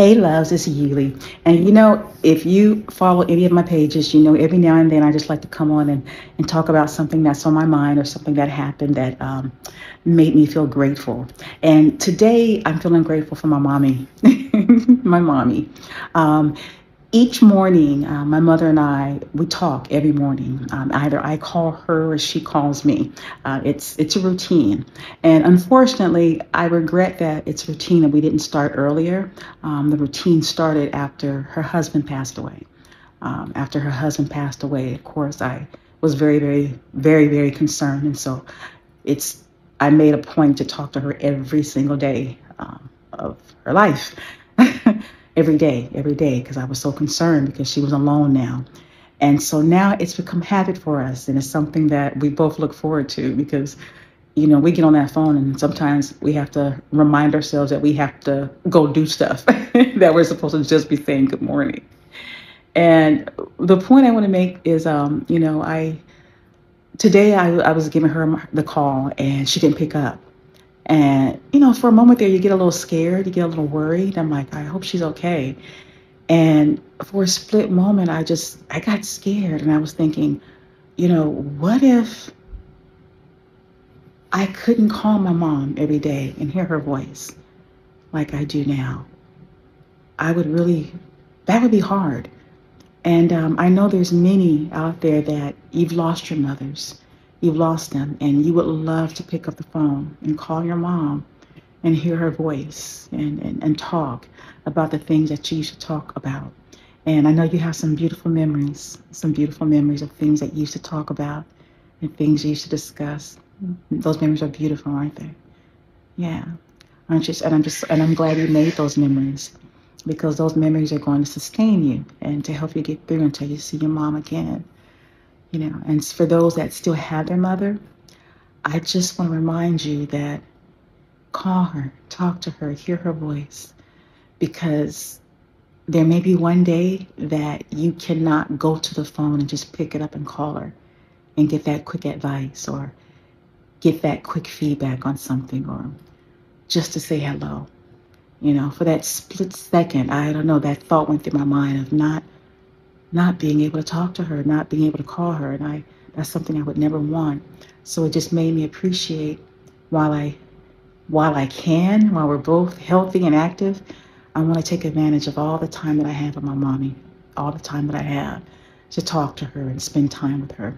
Hey loves, it's Yili. And you know, if you follow any of my pages, you know, every now and then I just like to come on and talk about something that's on my mind or something that happened that made me feel grateful. And today I'm feeling grateful for my mommy, my mommy. Each morning, my mother and I, we talk every morning. Either I call her or she calls me. It's a routine. And unfortunately, I regret that it's a routine and we didn't start earlier. The routine started after her husband passed away. After her husband passed away, of course, I was very, very, very, very concerned. And so I made a point to talk to her every single day of her life. Every day, because I was so concerned because she was alone now. And so now it's become habit for us, and it's something that we both look forward to because, you know, we get on that phone and sometimes we have to remind ourselves that we have to go do stuff that we're supposed to just be saying good morning. And the point I want to make is, you know, today I was giving her the call and she didn't pick up. And, you know, for a moment there, you get a little scared, you get a little worried. I'm like, I hope she's okay. And for a split moment, I got scared. And I was thinking, you know, what if I couldn't call my mom every day and hear her voice like I do now? That would be hard. And I know there's many out there that you've lost your mothers. You've lost them, and you would love to pick up the phone and call your mom and hear her voice and talk about the things that you should talk about. And I know you have some beautiful memories of things that you used to talk about and things you used to discuss. Those memories are beautiful, aren't they? Yeah. I'm glad you made those memories, because those memories are going to sustain you and to help you get through until you see your mom again. You know, and for those that still have their mother, I just want to remind you that call her, talk to her, hear her voice, because there may be one day that you cannot go to the phone and just pick it up and call her and get that quick advice or get that quick feedback on something or just to say hello. You know, for that split second, I don't know, that thought went through my mind of not being able to talk to her, not being able to call her, and that's something I would never want. So it just made me appreciate while I can, while we're both healthy and active, I want to take advantage of all the time that I have with my mommy, all the time that I have to talk to her and spend time with her.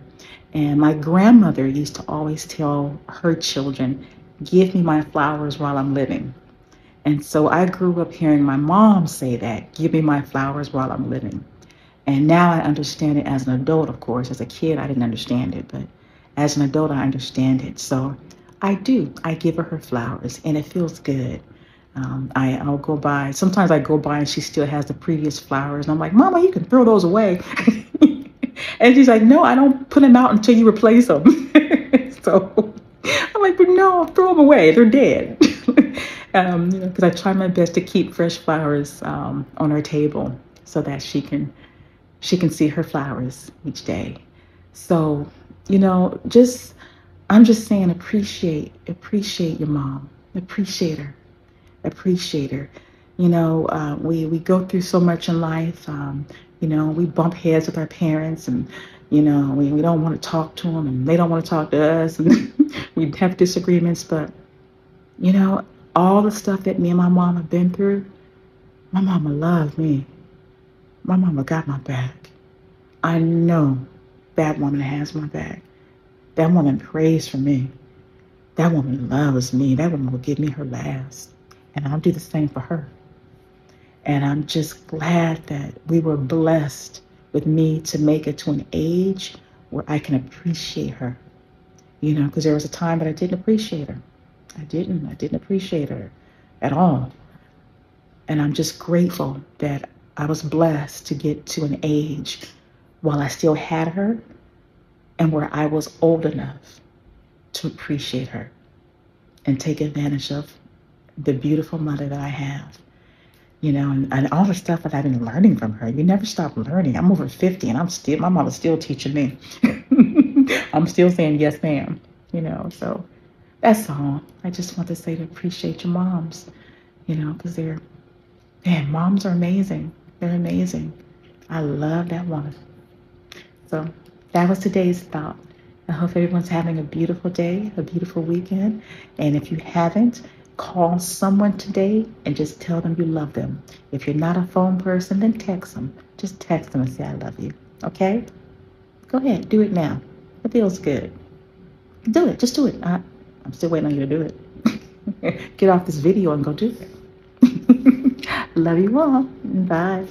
And my grandmother used to always tell her children, give me my flowers while I'm living. And so I grew up hearing my mom say that, give me my flowers while I'm living. And now I understand it as an adult, of course. As a kid, I didn't understand it, but as an adult, I understand it. So I do. I give her flowers, and it feels good. I'll go by. Sometimes I go by, and she still has the previous flowers. And I'm like, Mama, you can throw those away. And she's like, no, I don't put them out until you replace them. So I'm like, but no, throw them away. They're dead. You know, because I try my best to keep fresh flowers on her table so that she can see her flowers each day. So, you know, I'm just saying, appreciate your mom, appreciate her. You know, we go through so much in life. You know, we bump heads with our parents, and, you know, we don't want to talk to them and they don't want to talk to us, and we have disagreements, but, you know, all the stuff that me and my mom have been through, my mama loved me. My mama got my back. I know that woman has my back. That woman prays for me. That woman loves me. That woman will give me her last. And I'll do the same for her. And I'm just glad that we were blessed with me to make it to an age where I can appreciate her. You know, because there was a time that I didn't appreciate her. I didn't appreciate her at all. And I'm just grateful that I was blessed to get to an age while I still had her and where I was old enough to appreciate her and take advantage of the beautiful mother that I have, you know, and all the stuff that I've been learning from her. You never stop learning. I'm over 50 and my mama's still teaching me. I'm still saying, yes, ma'am, you know, so that's all. I just want to say to appreciate your moms, you know, because And moms are amazing. They're amazing. I love that woman. So that was today's thought. I hope everyone's having a beautiful day, a beautiful weekend. And if you haven't, call someone today and just tell them you love them. If you're not a phone person, then text them. Just text them and say, I love you. Okay? Go ahead. Do it now. It feels good. Do it. Just do it. I'm still waiting on you to do it. Get off this video and go do it. Love you all. Bye.